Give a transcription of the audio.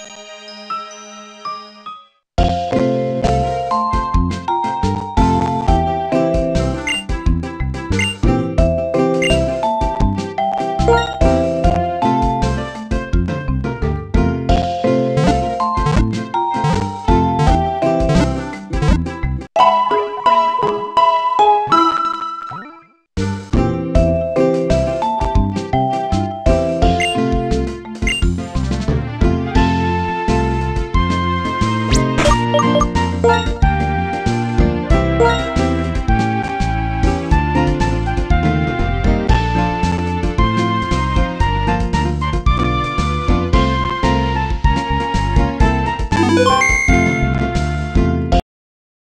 Bye.